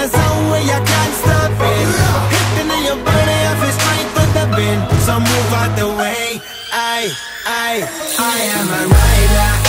the zone where you can't stop it. Hitting in your body, I feel straight for the bin. So move out the way. I am a rider.